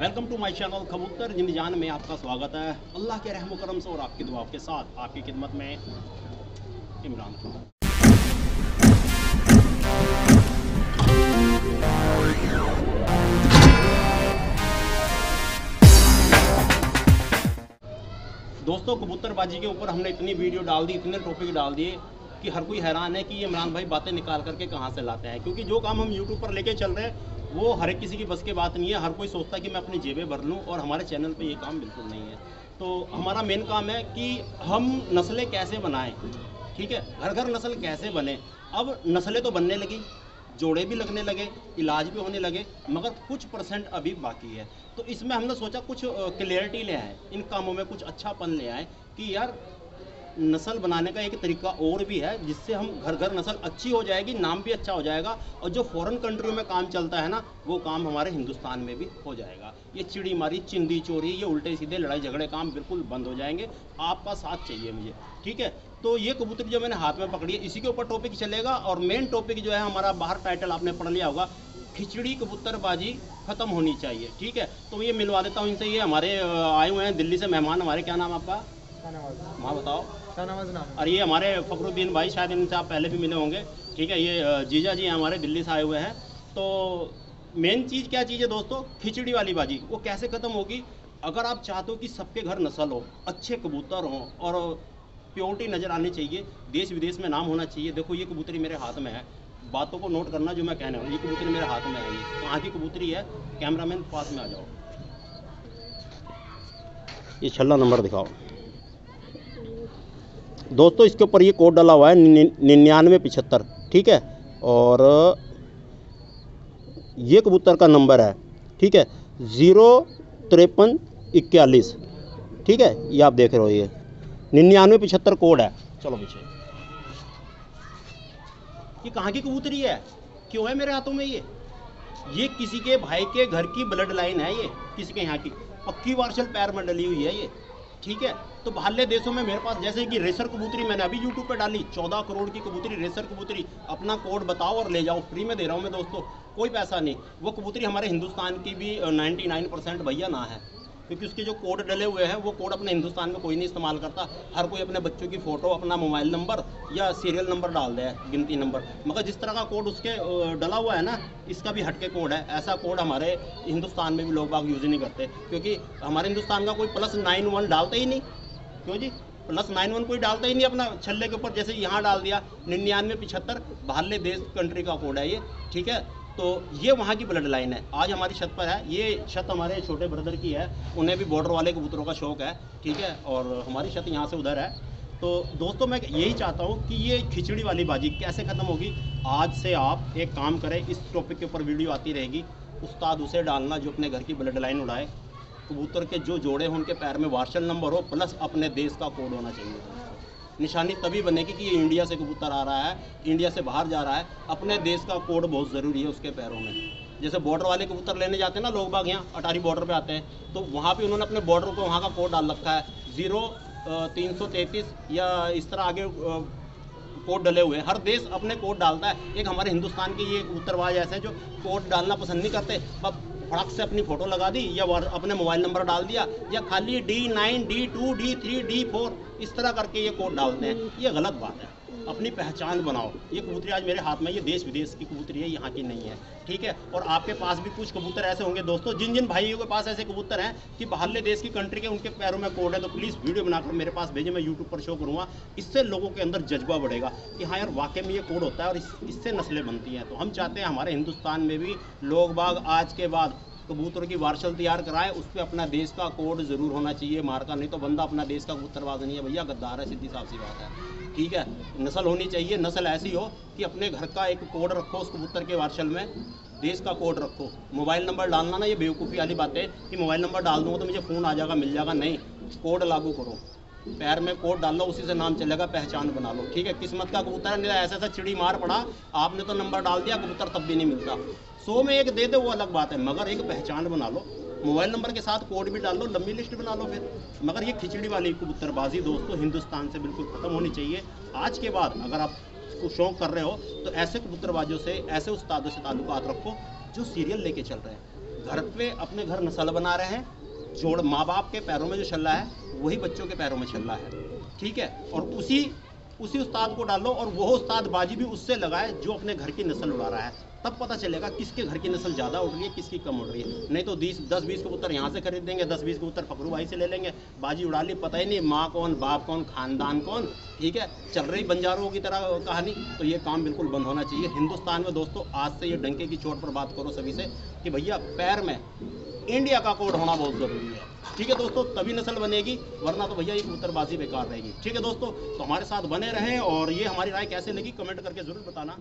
Welcome to my channel कबूतर जिंद जान में आपका स्वागत है। अल्लाह के रहम करम से और आपकी दुआ के साथ आपकी खिदमत में इमरान खान। दोस्तों, कबूतरबाजी के ऊपर हमने इतनी वीडियो डाल दी, इतने टॉपिक डाल दिए कि हर कोई हैरान है कि ये इमरान भाई बातें निकाल करके कहाँ से लाते हैं, क्योंकि जो काम हम YouTube पर लेके चल रहे हैं वो हर एक किसी की बस की बात नहीं है। हर कोई सोचता है कि मैं अपनी जेबें भर लूँ और हमारे चैनल पे ये काम बिल्कुल नहीं है। तो हमारा मेन काम है कि हम नस्लें कैसे बनाएं, ठीक है, घर घर नस्ल कैसे बने। अब नस्लें तो बनने लगी, जोड़े भी लगने लगे, इलाज भी होने लगे, मगर कुछ परसेंट अभी बाकी है। तो इसमें हमने सोचा कुछ क्लियरिटी ले आए, इन कामों में कुछ अच्छापन ले आए कि यार नस्ल बनाने का एक तरीका और भी है जिससे हम घर घर नस्ल अच्छी हो जाएगी, नाम भी अच्छा हो जाएगा और जो फॉरेन कंट्री में काम चलता है ना वो काम हमारे हिंदुस्तान में भी हो जाएगा। ये चिड़ी मारी, चिंदी चोरी, ये उल्टे सीधे लड़ाई झगड़े काम बिल्कुल बंद हो जाएंगे। आपका साथ चाहिए मुझे, ठीक है। तो ये कबूतरी जो मैंने हाथ में पकड़ी है इसी के ऊपर टॉपिक चलेगा और मेन टॉपिक जो है हमारा, बाहर टाइटल आपने पढ़ लिया होगा, खिचड़ी कबूतरबाजी खत्म होनी चाहिए, ठीक है। तो ये मिलवा देता हूँ इनसे, ये हमारे आए हुए हैं दिल्ली से मेहमान हमारे। क्या नाम आपका? हाँ बताओ। और ये हमारे फखरुद्दीन भाई, शायद इनसे आप पहले भी मिले होंगे, ठीक है। ये जीजा जी हमारे दिल्ली से आए हुए हैं। तो मेन चीज़ क्या चीज़ है दोस्तों, खिचड़ी वाली बाजी वो कैसे ख़त्म होगी। अगर आप चाहते हो कि सबके घर नस्ल हो, अच्छे कबूतर हों और प्योरिटी नज़र आनी चाहिए, देश विदेश में नाम होना चाहिए। देखो ये कबूतरी मेरे हाथ में है, बातों को नोट करना जो मैं कहने वाला हूँ। ये कबूतरी मेरे हाथ में है, ये कहाँ की कबूतरी है? कैमरामैन पास में आ जाओ, ये छल्ला नंबर दिखाओ। दोस्तों इसके ऊपर ये कोड डाला हुआ है 9975, ठीक है, और ये कबूतर का नंबर है, ठीक है, 05341, ठीक है। ये आप देख रहे हो, ये 9975 कोड है। चलो पीछे, ये कहाँ की कबूतरी है, क्यों है मेरे हाथों में? ये किसी के भाई के घर की ब्लड लाइन है, ये किसी के यहाँ की पक्की वार्शल पैर में डली हुई है ये, ठीक है। तो बाहरले देशों में मेरे पास जैसे कि रेसर कबूतरी मैंने अभी यूट्यूब पे डाली, 14 करोड़ की कबूतरी, रेसर कबूतरी। अपना कोड बताओ और ले जाओ, फ्री में दे रहा हूँ मैं दोस्तों, कोई पैसा नहीं। वो कबूतरी हमारे हिंदुस्तान की भी 99% भैया ना है, क्योंकि उसके जो कोड डले हुए हैं वो कोड अपने हिंदुस्तान में कोई नहीं इस्तेमाल करता। हर कोई अपने बच्चों की फ़ोटो, अपना मोबाइल नंबर या सीरियल नंबर डाल दे, गिनती नंबर, मगर जिस तरह का कोड उसके डला हुआ है ना, इसका भी हटके कोड है। ऐसा कोड हमारे हिंदुस्तान में भी लोग बाग यूज़ ही नहीं करते, क्योंकि हमारे हिंदुस्तान का कोई +91 डालता ही नहीं। क्यों जी? +91 कोई डालता ही नहीं अपना छल्ले के ऊपर, जैसे यहाँ डाल दिया 9975, बाहरले देश कंट्री का कोड है ये, ठीक है। तो ये वहाँ की ब्लड लाइन है। आज हमारी छत पर है, ये छत हमारे छोटे ब्रदर की है, उन्हें भी बॉर्डर वाले कबूतरों का शौक है, ठीक है, और हमारी छत यहाँ से उधर है। तो दोस्तों मैं यही चाहता हूँ कि ये खिचड़ी वाली बाजी कैसे ख़त्म होगी। आज से आप एक काम करें, इस टॉपिक के ऊपर वीडियो आती रहेगी, उस्ताद उसे डालना जो अपने घर की ब्लड लाइन उड़ाए, कबूतर के जो जोड़े हों उनके पैर में वार्शल नंबर हो, प्लस अपने देश का कोड होना चाहिए। निशानी तभी बनेगी कि ये इंडिया से कबूतर आ रहा है, इंडिया से बाहर जा रहा है। अपने देश का कोड बहुत ज़रूरी है उसके पैरों में। जैसे बॉर्डर वाले कबूतर लेने जाते हैं ना लोग बाग, यहाँ अटारी बॉर्डर पे आते हैं, तो वहाँ पे उन्होंने अपने बॉर्डर को वहाँ का कोड डाल रखा है 0 333 या इस तरह आगे कोड डले हुए हैं। हर देश अपने कोड डालता है। एक हमारे हिंदुस्तान के ये कबूतरबाज ऐसे हैं जो कोड डालना पसंद नहीं करते, बस फटाक से अपनी फ़ोटो लगा दी या अपने मोबाइल नंबर डाल दिया या खाली D9 D2 D3 D4 इस तरह करके ये कोड डालते हैं। ये गलत बात है, अपनी पहचान बनाओ। ये कबूतरी आज मेरे हाथ में, ये देश विदेश की कबूतरी है, यहाँ की नहीं है, ठीक है। और आपके पास भी कुछ कबूतर ऐसे होंगे दोस्तों, जिन जिन भाइयों के पास ऐसे कबूतर हैं कि बाहरले देश की कंट्री के उनके पैरों में कोड है, तो प्लीज़ वीडियो बनाकर मेरे पास भेजें, मैं यूट्यूब पर शो करूँगा। इससे लोगों के अंदर जज्बा बढ़ेगा कि हाँ यार वाकई में ये कोड होता है और इससे नस्लें बनती हैं। तो हम चाहते हैं हमारे हिंदुस्तान में भी लोग बाग आज के बाद कबूतर की वार्शल तैयार कराए, उस पर अपना देश का कोड ज़रूर होना चाहिए, मार्का नहीं तो बंदा अपना देश का कबूतरबाज नहीं है भैया, गद्दार है, सीधी साफ सी बात है, ठीक है। नस्ल होनी चाहिए, नस्ल ऐसी हो कि अपने घर का एक कोड रखो उस कबूतर के वार्शल में, देश का कोड रखो। मोबाइल नंबर डालना ना, ये बेवकूफ़ी वाली बात है कि मोबाइल नंबर डाल दूँगा तो मुझे फ़ोन आ जाएगा, मिल जाएगा, नहीं। कोड लागू करो, पैर में कोड डाल लो, उसी से नाम चलेगा, पहचान बना लो, ठीक है। किस्मत का कबूतर है, नहीं ऐसा ऐसा चिड़ी मार पड़ा, आपने तो नंबर डाल दिया, कबूतर तब भी नहीं मिलता। 100 में एक दे दो वो अलग बात है, मगर एक पहचान बना लो, मोबाइल नंबर के साथ कोड भी डाल लो, लंबी लिस्ट बना लो फिर। मगर ये खिचड़ी वाली कबूतरबाजी दोस्तों हिंदुस्तान से बिल्कुल ख़त्म होनी चाहिए। आज के बाद अगर आप उसको शौक कर रहे हो तो ऐसे कबूतरबाजों से, ऐसे उस्तादों से ताल्लुकात रखो जो सीरियल लेके चल रहे हैं। घर पे अपने घर नस्ल बना रहे हैं। जोड़ माँ बाप के पैरों में जो चल रहा है वही बच्चों के पैरों में चल रहा है, ठीक है। और उसी उस्ताद को डालो और वो उस्ताद बाजी भी उससे लगाए जो अपने घर की नस्ल उड़ा रहा है, तब पता चलेगा किसके घर की नस्ल ज़्यादा उड़ रही है, किसकी कम उड़ रही है। नहीं तो 10-20 कबूतर यहाँ से खरीद देंगे, 10-20 कबूतर फखरू भाई से ले लेंगे, बाजी उड़ा ली, पता ही नहीं माँ कौन, बाप कौन, खानदान कौन, ठीक है। चल रही बंजारों की तरह कहानी, तो ये काम बिल्कुल बंद होना चाहिए हिंदुस्तान में। दोस्तों, आज से ये डंके की चोट पर बात करो सभी से कि भैया पैर में इंडिया का कोड होना बहुत ज़रूरी है, ठीक है दोस्तों, तभी नस्ल बनेगी, वरना तो भैया ये कबूतरबाजी बेकार रहेगी, ठीक है दोस्तों। तो हमारे साथ बने रहें और ये हमारी राय कैसे लगी कमेंट करके ज़रूर बताना।